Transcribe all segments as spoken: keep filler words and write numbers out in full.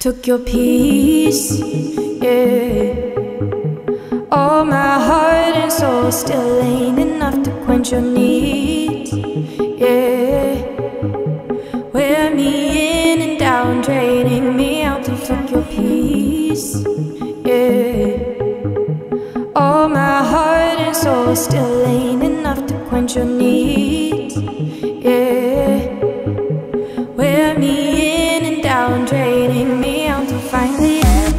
Took your peace, yeah. All my heart and soul still ain't enough to quench your needs, yeah. Wear me in and down, draining me out to took your peace, yeah. All my heart and soul still ain't enough to quench your needs, yeah. Wear me in and down, draining me out to finally end.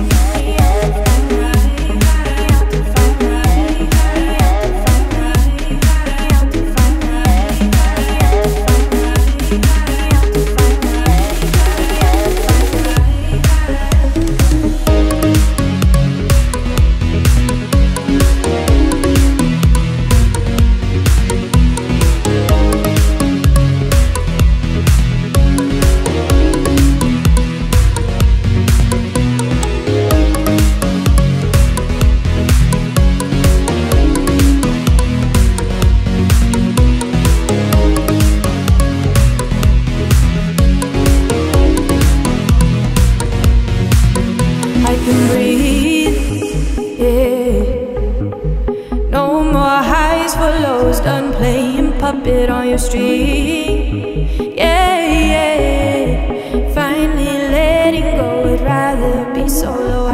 Done playing puppet on your string, yeah, yeah. Finally letting go, I'd rather be solo.